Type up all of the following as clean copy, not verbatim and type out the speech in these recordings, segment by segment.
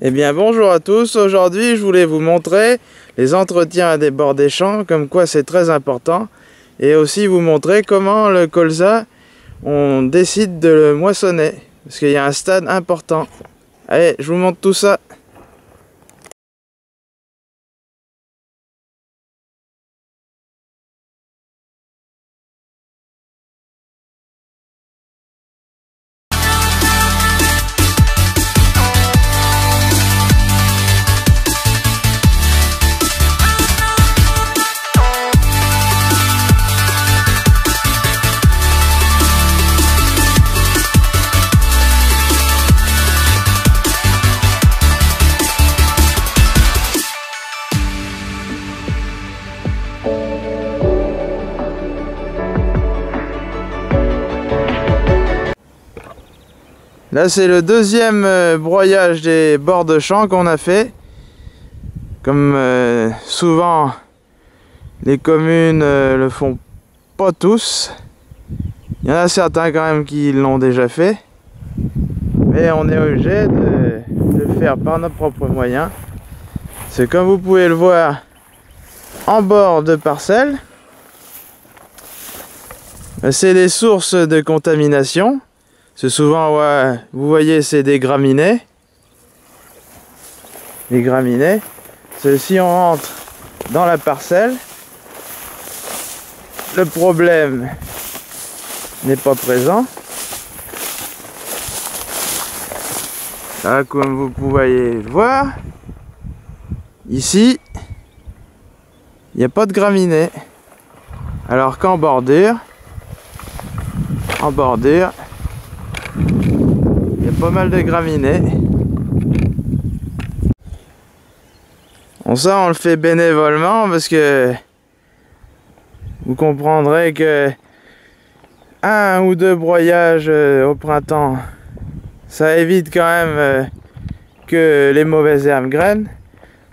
Eh bien bonjour à tous, aujourd'hui je voulais vous montrer les entretiens à des bords des champs, comme quoi c'est très important, et aussi vous montrer comment le colza, on décide de le moissonner, parce qu'il y a un stade important. Allez, je vous montre tout ça. Là c'est le deuxième broyage des bords de champ qu'on a fait. Comme souvent les communes le font pas tous. Il y en a certains quand même qui l'ont déjà fait. Mais on est obligé de le faire par nos propres moyens. C'est comme vous pouvez le voir en bord de parcelle. C'est les sources de contamination. C'est souvent, ouais, vous voyez, c'est des graminées. Les graminées. Celles-ci, on rentre dans la parcelle. Le problème n'est pas présent. Là, comme vous pouvez le voir, ici, il n'y a pas de graminées. Alors qu'en bordure, pas mal de graminées. Bon, ça on le fait bénévolement parce que vous comprendrez que un ou deux broyages au printemps, ça évite quand même que les mauvaises herbes grainent.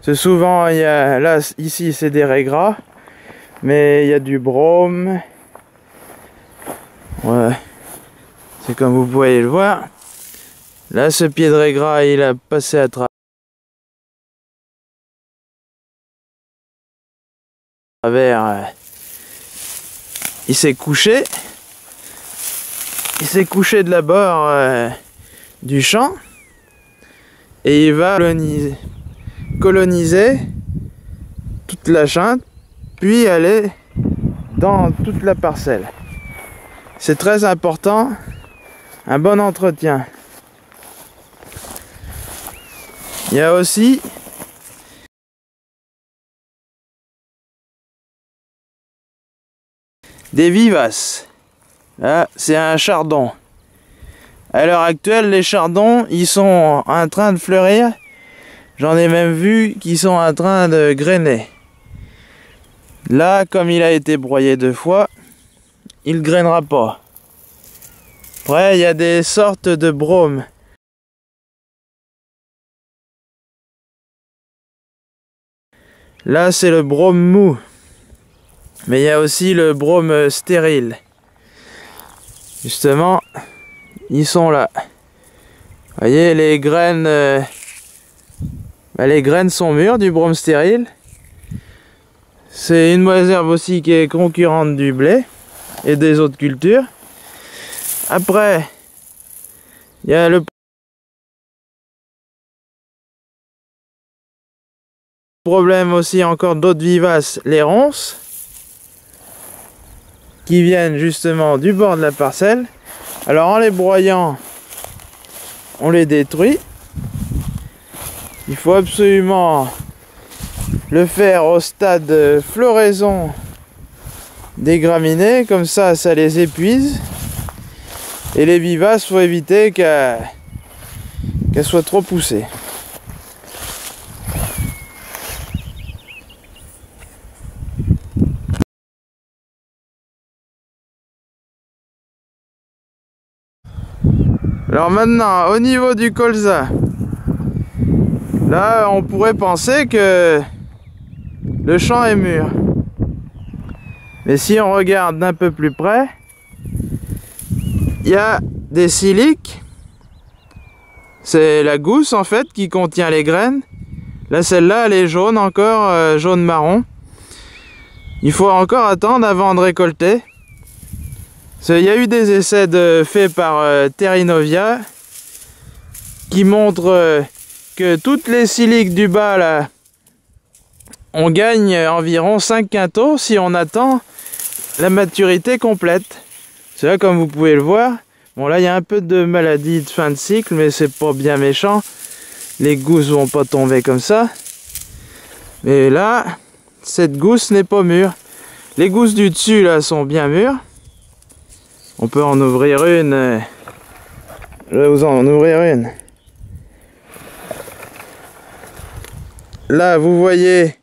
C'est souvent, il y a là ici c'est des ray-grass, mais il y a du brome. Ouais, c'est comme vous pouvez le voir. Là, ce pied de ray-grass, il a passé à travers. Il s'est couché. Il s'est couché de la bord du champ. Et il va coloniser toute la chaîne, puis aller dans toute la parcelle. C'est très important, un bon entretien. Il y a aussi des vivaces. Là, c'est un chardon. À l'heure actuelle, les chardons, ils sont en train de fleurir. J'en ai même vu qu'ils sont en train de grainer. Là, comme il a été broyé deux fois, il ne grainera pas. Après, il y a des sortes de bromes. Là, c'est le brome mou. Mais il y a aussi le brome stérile. Justement, ils sont là. Vous voyez, les graines... les graines sont mûres du brome stérile. C'est une mauvaise herbe aussi qui est concurrente du blé et des autres cultures. Après, il y a le problème aussi encore d'autres vivaces, les ronces, qui viennent justement du bord de la parcelle. Alors en les broyant, on les détruit. Il faut absolument le faire au stade de floraison des graminées, comme ça, ça les épuise. Et les vivaces, faut éviter qu'elles soient trop poussées. Alors maintenant, au niveau du colza, là on pourrait penser que le champ est mûr. Mais si on regarde d'un peu plus près, il y a des siliques. C'est la gousse en fait qui contient les graines. Là, celle-là, elle est jaune encore, jaune-marron. Il faut encore attendre avant de récolter. Il y a eu des essais faits par Terrinovia qui montrent que toutes les siliques du bas, là, on gagne environ 5 quintaux si on attend la maturité complète. C'est là, comme vous pouvez le voir. Bon, là, il y a un peu de maladie de fin de cycle, mais c'est pas bien méchant. Les gousses vont pas tomber comme ça. Mais là, cette gousse n'est pas mûre. Les gousses du dessus, là, sont bien mûres. On peut en ouvrir une. Je vais vous en ouvrir une. Là, vous voyez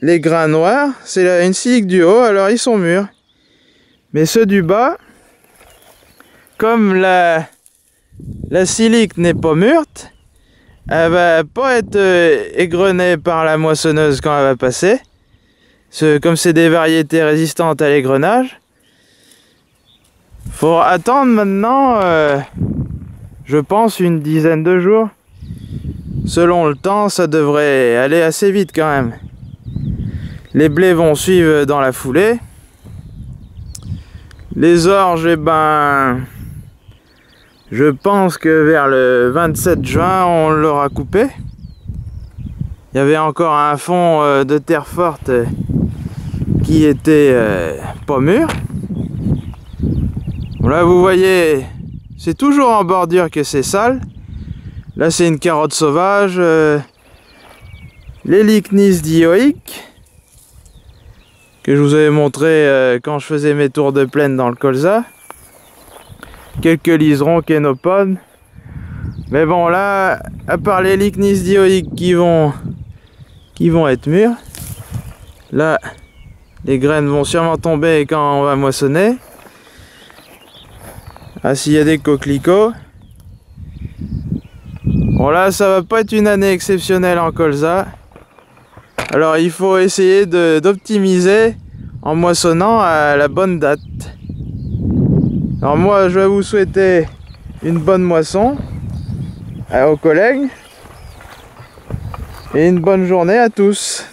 les grains noirs. C'est une silique du haut, alors ils sont mûrs. Mais ceux du bas... Comme la silique n'est pas mûrte, elle va pas être égrenée par la moissonneuse quand elle va passer. Comme c'est des variétés résistantes à l'égrenage, faut attendre maintenant, je pense, une dizaine de jours. Selon le temps, ça devrait aller assez vite quand même. Les blés vont suivre dans la foulée. Les orges, eh ben... Je pense que vers le 27 juin, on l'aura coupé. Il y avait encore un fond de terre forte qui était pas mûr. Bon, là, vous voyez, c'est toujours en bordure que c'est sale. Là, c'est une carotte sauvage. Les lychnis dioïques, que je vous avais montré quand je faisais mes tours de plaine dans le colza. Quelques liserons, chénopodes. Mais bon, là, à part les lychnis dioïques qui vont être mûrs, là, les graines vont sûrement tomber quand on va moissonner. Ah, s'il y a des coquelicots. Bon, là, ça va pas être une année exceptionnelle en colza. Alors, il faut essayer d'optimiser en moissonnant à la bonne date. Alors moi, je vais vous souhaiter une bonne moisson aux collègues et une bonne journée à tous.